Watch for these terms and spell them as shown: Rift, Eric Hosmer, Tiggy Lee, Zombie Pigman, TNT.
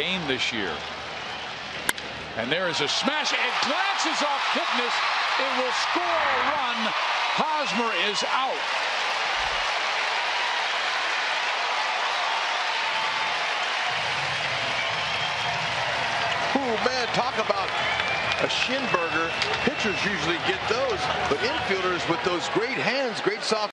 game this year. And there is a smash. It glances off Kipnis. It will score a run. Hosmer is out. Oh, man, talk about a shin burger. Pitchers usually get those, but infielders with those great hands, great soft.